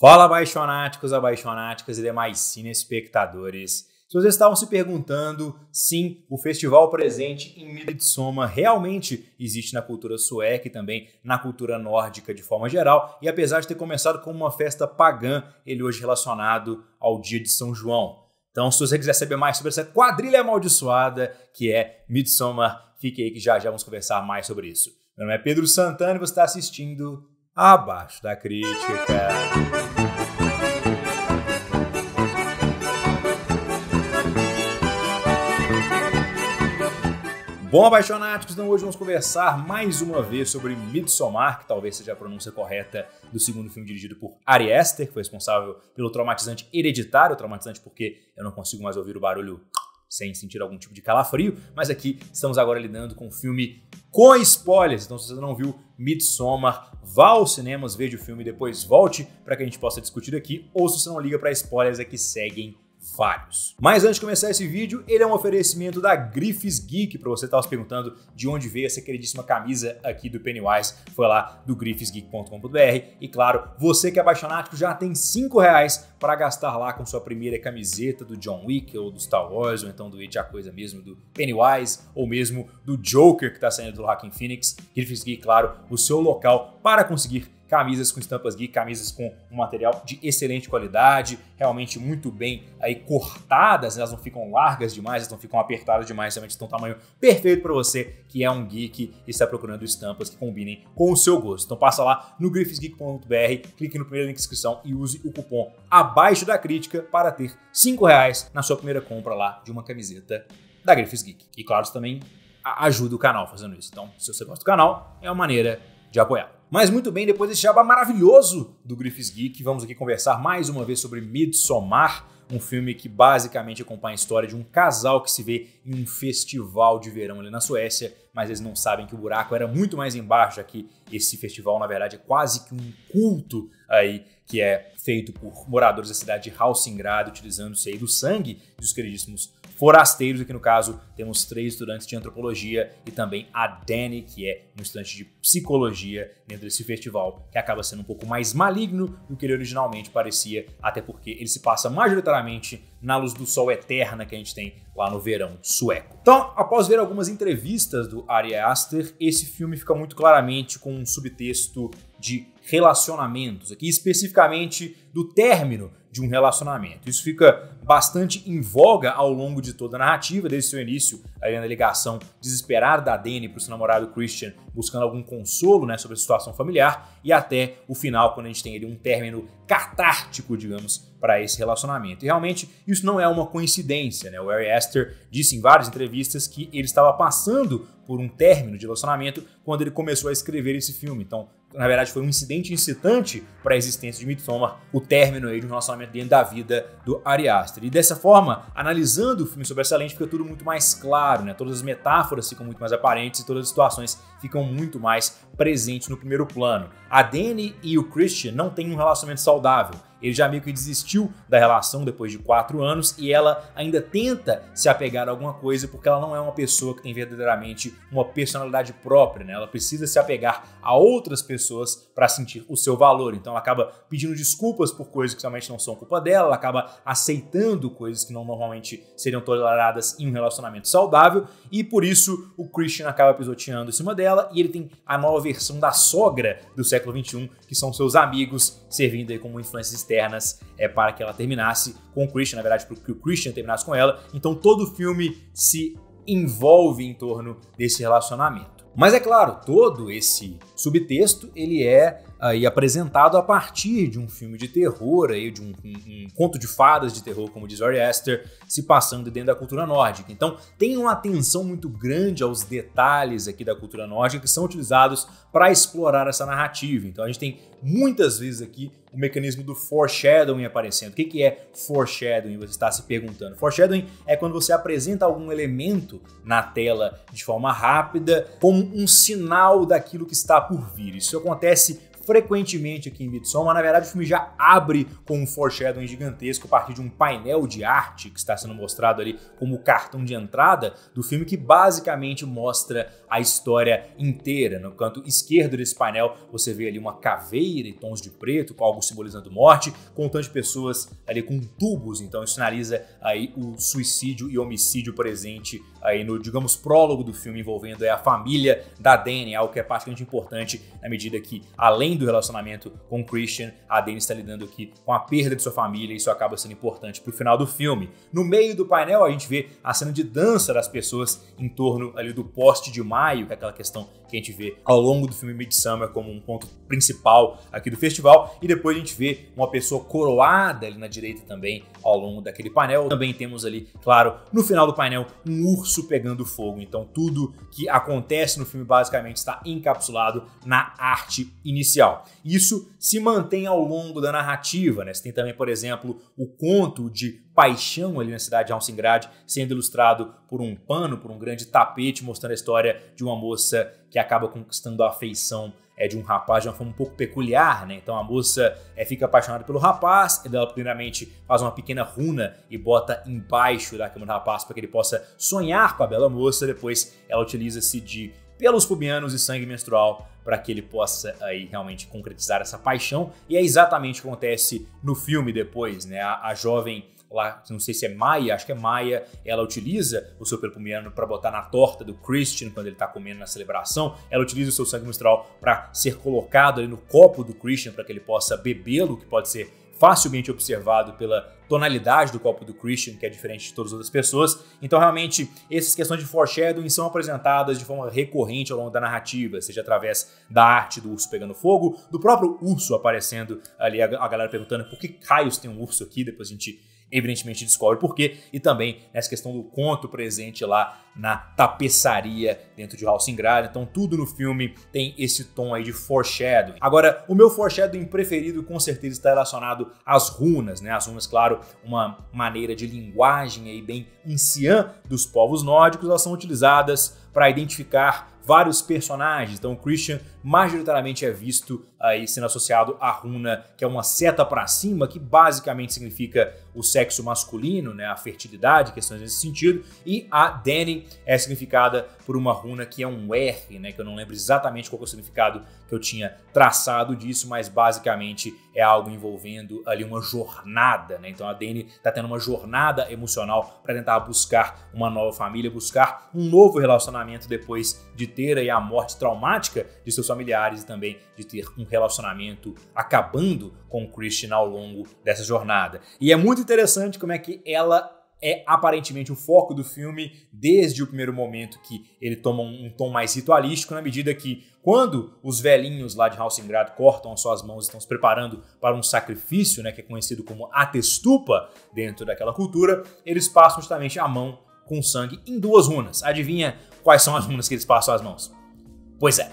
Fala, abaixonáticos, abaixonáticas e demais cinespectadores. Se vocês estavam se perguntando, sim, o festival presente em Midsommar realmente existe na cultura sueca e também na cultura nórdica de forma geral, e apesar de ter começado como uma festa pagã, ele hoje é relacionado ao dia de São João. Então, se você quiser saber mais sobre essa quadrilha amaldiçoada que é Midsommar, fique aí que já vamos conversar mais sobre isso. Meu nome é Pedro Sant'Anna e você está assistindo Abaixo da Crítica. Bom, abaixonáticos, então hoje vamos conversar mais uma vez sobre Midsommar, que talvez seja a pronúncia correta do segundo filme dirigido por Ari Aster, que foi responsável pelo traumatizante Hereditário, traumatizante porque eu não consigo mais ouvir o barulho sem sentir algum tipo de calafrio, mas aqui estamos agora lidando com um filme com spoilers, então se você não viu Midsommar, vá aos cinemas, veja o filme e depois volte para que a gente possa discutir aqui, ou se você não liga para spoilers é que seguem vários. Mas antes de começar esse vídeo, ele é um oferecimento da Griffes Geek, para você estar se perguntando de onde veio essa queridíssima camisa aqui do Pennywise, foi lá do griffesgeek.com.br e claro, você que é abaixonático já tem R$5 para gastar lá com sua primeira camiseta do John Wick ou do Star Wars, ou então do It, a coisa mesmo, do Pennywise, ou mesmo do Joker que está saindo do Joaquim Phoenix. Griffes Geek, claro, o seu local para conseguir camisas com estampas geek, camisas com um material de excelente qualidade, realmente muito bem aí cortadas, né? Elas não ficam largas demais, elas não ficam apertadas demais, realmente estão um tamanho perfeito para você que é um geek e está procurando estampas que combinem com o seu gosto. Então passa lá no griffesgeek.com.br, clique no primeiro link de inscrição e use o cupom Abaixo da Crítica para ter R$5 na sua primeira compra lá de uma camiseta da Griffes Geek. E claro, você também ajuda o canal fazendo isso. Então, se você gosta do canal, é uma maneira de apoiar. Mas muito bem, depois desse jabá maravilhoso do Griffes Geek, vamos aqui conversar mais uma vez sobre Midsommar, um filme que basicamente acompanha a história de um casal que se vê em um festival de verão ali na Suécia, mas eles não sabem que o buraco era muito mais embaixo, já que esse festival, na verdade, é quase que um culto aí, que é feito por moradores da cidade de Hälsingland, utilizando-se aí do sangue dos queridíssimos forasteiros. Aqui no caso temos 3 estudantes de antropologia e também a Dani, que é um estudante de psicologia dentro desse festival, que acaba sendo um pouco mais maligno do que ele originalmente parecia, até porque ele se passa majoritariamente na luz do sol eterna que a gente tem lá no verão sueco. Então, após ver algumas entrevistas do Ari Aster, esse filme fica muito claramente com um subtexto de relacionamentos, aqui especificamente do término de um relacionamento. Isso fica bastante em voga ao longo de toda a narrativa, desde seu início, ali na ligação desesperada da Dani para o seu namorado Christian, buscando algum consolo, né, sobre a situação familiar, e até o final, quando a gente tem ali um término catártico, digamos, para esse relacionamento. E realmente isso não é uma coincidência, né? O Ari Aster disse em várias entrevistas que ele estava passando por um término de relacionamento quando ele começou a escrever esse filme. Então, na verdade, foi um incidente incitante para a existência de Midsommar, o término aí de um relacionamento dentro da vida do Ari Aster. E dessa forma, analisando o filme sobre essa lente, fica tudo muito mais claro, né? Todas as metáforas ficam muito mais aparentes e todas as situações ficam muito mais presentes no primeiro plano. A Dani e o Christian não têm um relacionamento saudável. Ele já meio que desistiu da relação depois de 4 anos e ela ainda tenta se apegar a alguma coisa porque ela não é uma pessoa que tem verdadeiramente uma personalidade própria, né? Ela precisa se apegar a outras pessoas para sentir o seu valor. Então ela acaba pedindo desculpas por coisas que realmente não são culpa dela, ela acaba aceitando coisas que não normalmente seriam toleradas em um relacionamento saudável e por isso o Christian acaba pisoteando em cima dela e ele tem a nova versão da sogra do século XXI, que são seus amigos, servindo aí como influências externas para que ela terminasse com o Christian, na verdade, para que o Christian terminasse com ela. Então todo o filme se envolve em torno desse relacionamento. Mas é claro, todo esse subtexto ele é aí apresentado a partir de um filme de terror, aí, de um conto de fadas de terror, como diz Ari Aster, se passando dentro da cultura nórdica. Então tem uma atenção muito grande aos detalhes aqui da cultura nórdica que são utilizados para explorar essa narrativa. Então a gente tem muitas vezes aqui o mecanismo do foreshadowing aparecendo. O que é foreshadowing? Você está se perguntando. Foreshadowing é quando você apresenta algum elemento na tela de forma rápida como um sinal daquilo que está por vir. Isso acontece frequentemente aqui em Midsommar. Na verdade, o filme já abre com um foreshadowing gigantesco a partir de um painel de arte que está sendo mostrado ali como o cartão de entrada do filme, que basicamente mostra a história inteira. No canto esquerdo desse painel, você vê ali uma caveira em tons de preto, com algo simbolizando morte, com um tanto de pessoas ali com tubos. Então isso sinaliza aí o suicídio e homicídio presente aí no, digamos, prólogo do filme, envolvendo a família da Dani, algo que é particularmente importante na medida que, além do relacionamento com Christian, a Dani está lidando aqui com a perda de sua família, e isso acaba sendo importante para o final do filme. No meio do painel a gente vê a cena de dança das pessoas em torno ali do poste de maio, que é aquela questão que a gente vê ao longo do filme Midsommar como um ponto principal aqui do festival, e depois a gente vê uma pessoa coroada ali na direita também ao longo daquele painel. Também temos ali, claro, no final do painel, um urso pegando fogo. Então tudo que acontece no filme basicamente está encapsulado na arte inicial. Isso se mantém ao longo da narrativa, né? Você tem também, por exemplo, o conto de paixão ali na cidade de Hälsingland, sendo ilustrado por um pano, por um grande tapete, mostrando a história de uma moça que acaba conquistando a afeição de um rapaz de uma forma um pouco peculiar, né? Então a moça fica apaixonada pelo rapaz, e ela primeiramente faz uma pequena runa e bota embaixo da cama do rapaz para que ele possa sonhar com a bela moça. Depois ela utiliza-se de pelos pubianos e sangue menstrual para que ele possa aí realmente concretizar essa paixão, e é exatamente o que acontece no filme depois, né? A jovem lá, não sei se é Maia, acho que é Maia, ela utiliza o seu pelumiano para botar na torta do Christian quando ele está comendo na celebração. Ela utiliza o seu sangue menstrual para ser colocado ali no copo do Christian para que ele possa bebê-lo, que pode ser facilmente observado pela tonalidade do copo do Christian, que é diferente de todas as outras pessoas. Então realmente essas questões de foreshadowing são apresentadas de forma recorrente ao longo da narrativa, seja através da arte do urso pegando fogo, do próprio urso aparecendo ali, a galera perguntando por que raios tem um urso aqui, depois a gente evidentemente descobre por quê, e também nessa questão do conto presente lá na tapeçaria dentro de Hälsingland. Então tudo no filme tem esse tom aí de foreshadowing. Agora, o meu foreshadowing preferido com certeza está relacionado às runas, né? As runas, claro, uma maneira de linguagem aí bem anciã dos povos nórdicos. Elas são utilizadas para identificar vários personagens. Então o Christian majoritariamente é visto aí sendo associado à runa, que é uma seta para cima, que basicamente significa o sexo masculino, né, a fertilidade, questões nesse sentido. E a Dani é significada por uma runa que é um R, né, que eu não lembro exatamente qual é o significado que eu tinha traçado disso, mas basicamente é algo envolvendo ali uma jornada, né? Então a Dani está tendo uma jornada emocional para tentar buscar uma nova família, buscar um novo relacionamento depois de e a morte traumática de seus familiares, e também de ter um relacionamento acabando com o Christian ao longo dessa jornada. E é muito interessante como é que ela é aparentemente o foco do filme desde o primeiro momento, que ele toma um tom mais ritualístico, na medida que quando os velhinhos lá de Hälsingland cortam as suas mãos e estão se preparando para um sacrifício, né, que é conhecido como a testupa dentro daquela cultura, eles passam justamente a mão com sangue em duas runas. Adivinha quais são as runas que eles passam às mãos? Pois é.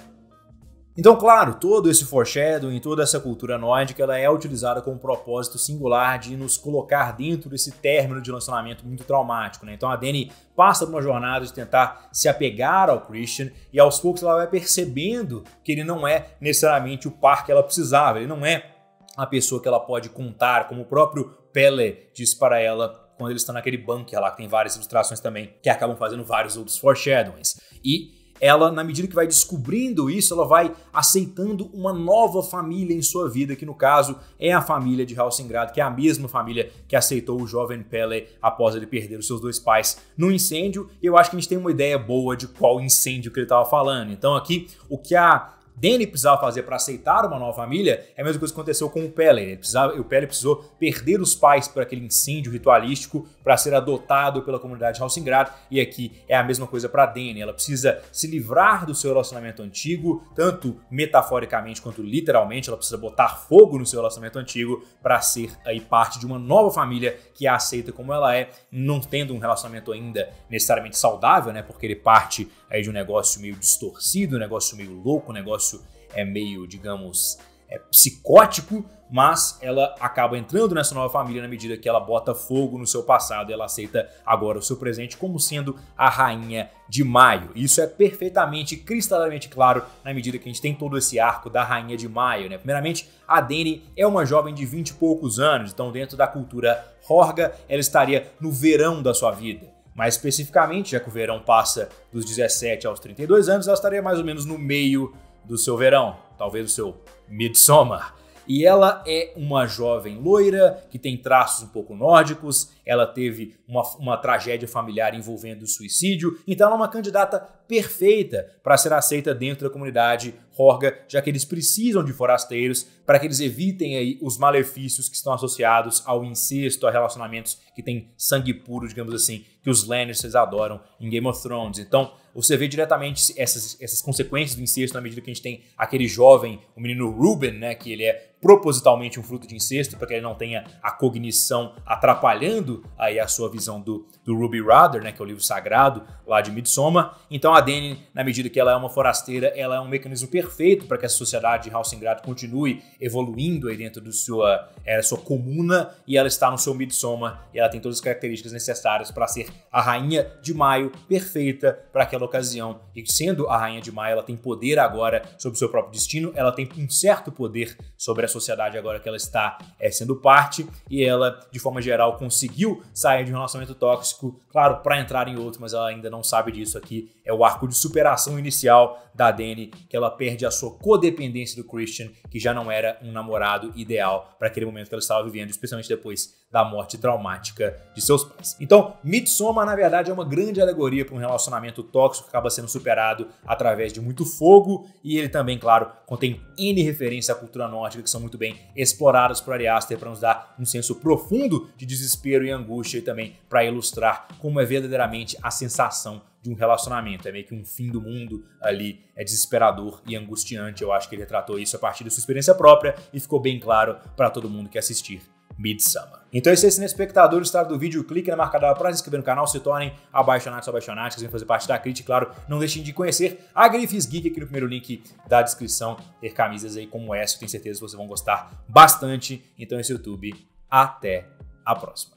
Então, claro, todo esse foreshadowing, toda essa cultura nórdica, ela é utilizada com um propósito singular de nos colocar dentro desse término de relacionamento muito traumático, né? Então a Dani passa por uma jornada de tentar se apegar ao Christian, e aos poucos ela vai percebendo que ele não é necessariamente o par que ela precisava, ele não é a pessoa que ela pode contar, como o próprio Pelle diz para ela quando eles estão naquele bunker lá, que tem várias ilustrações também, que acabam fazendo vários outros foreshadowings. E ela, na medida que vai descobrindo isso, ela vai aceitando uma nova família em sua vida, que no caso é a família de Hälsingland, que é a mesma família que aceitou o jovem Pelle após ele perder os seus dois pais no incêndio. E eu acho que a gente tem uma ideia boa de qual incêndio que ele estava falando. Então aqui, o que a Dani precisava fazer para aceitar uma nova família é a mesma coisa que aconteceu com o Pelle. O Pelle precisou perder os pais por aquele incêndio ritualístico para ser adotado pela comunidade de Hälsingland, e aqui é a mesma coisa para a Dani. Ela precisa se livrar do seu relacionamento antigo, tanto metaforicamente quanto literalmente. Ela precisa botar fogo no seu relacionamento antigo para ser aí parte de uma nova família que a aceita como ela é, não tendo um relacionamento ainda necessariamente saudável, né? Porque ele parte aí de um negócio meio distorcido, um negócio meio louco, um negócio meio, digamos, psicótico, mas ela acaba entrando nessa nova família na medida que ela bota fogo no seu passado e ela aceita agora o seu presente como sendo a rainha de maio. Isso é perfeitamente, cristalamente claro na medida que a gente tem todo esse arco da rainha de maio, né? Primeiramente, a Dany é uma jovem de 20 e poucos anos, então dentro da cultura Horga, ela estaria no verão da sua vida. Mais especificamente, já que o verão passa dos 17 aos 32 anos, ela estaria mais ou menos no meio do seu verão, talvez o seu Midsommar. E ela é uma jovem loira que tem traços um pouco nórdicos, ela teve uma tragédia familiar envolvendo o suicídio, então ela é uma candidata perfeita para ser aceita dentro da comunidade Horga, já que eles precisam de forasteiros para que eles evitem aí os malefícios que estão associados ao incesto, a relacionamentos que tem sangue puro, digamos assim, que os Lannisters adoram em Game of Thrones. Então você vê diretamente essas consequências do incesto na medida que a gente tem aquele jovem, o menino Ruben, né, que ele é propositalmente um fruto de incesto para que ele não tenha a cognição atrapalhando aí a sua visão do Ruby Rudder, né, que é o livro sagrado lá de Midsommar. Então a Dany, na medida que ela é uma forasteira, ela é um mecanismo perfeito para que a sociedade de Hälsingland continue evoluindo aí dentro da sua comuna, e ela está no seu Midsommar e ela tem todas as características necessárias para ser a rainha de maio perfeita para aquela ocasião. E sendo a rainha de maio, ela tem poder agora sobre o seu próprio destino, ela tem um certo poder sobre a sociedade agora que ela está sendo parte, e ela, de forma geral, conseguiu sair de um relacionamento tóxico, claro, para entrar em outro, mas ela ainda não sabe disso. Aqui é o arco de superação inicial da Dany, que ela perde a sua codependência do Christian, que já não era um namorado ideal para aquele momento que ela estava vivendo, especialmente depois da morte traumática de seus pais. Então, Midsommar, na verdade, é uma grande alegoria para um relacionamento tóxico que acaba sendo superado através de muito fogo, e ele também, claro, contém N referência à cultura nórdica que são muito bem exploradas por Ari Aster para nos dar um senso profundo de desespero e angústia, e também para ilustrar como é verdadeiramente a sensação de um relacionamento. É meio que um fim do mundo ali, é desesperador e angustiante. Eu acho que ele retratou isso a partir da sua experiência própria e ficou bem claro para todo mundo que assistir Midsommar. Então esse é o Cinespectador, o estado do vídeo, clique na marca d'água para se inscrever no canal, se tornem abaixonados, abaixonadas, quiserem fazer parte da crítica, claro, não deixem de conhecer a Griffes Geek aqui no primeiro link da descrição, ter camisas aí como essa, eu tenho certeza que vocês vão gostar bastante. Então esse YouTube, até a próxima.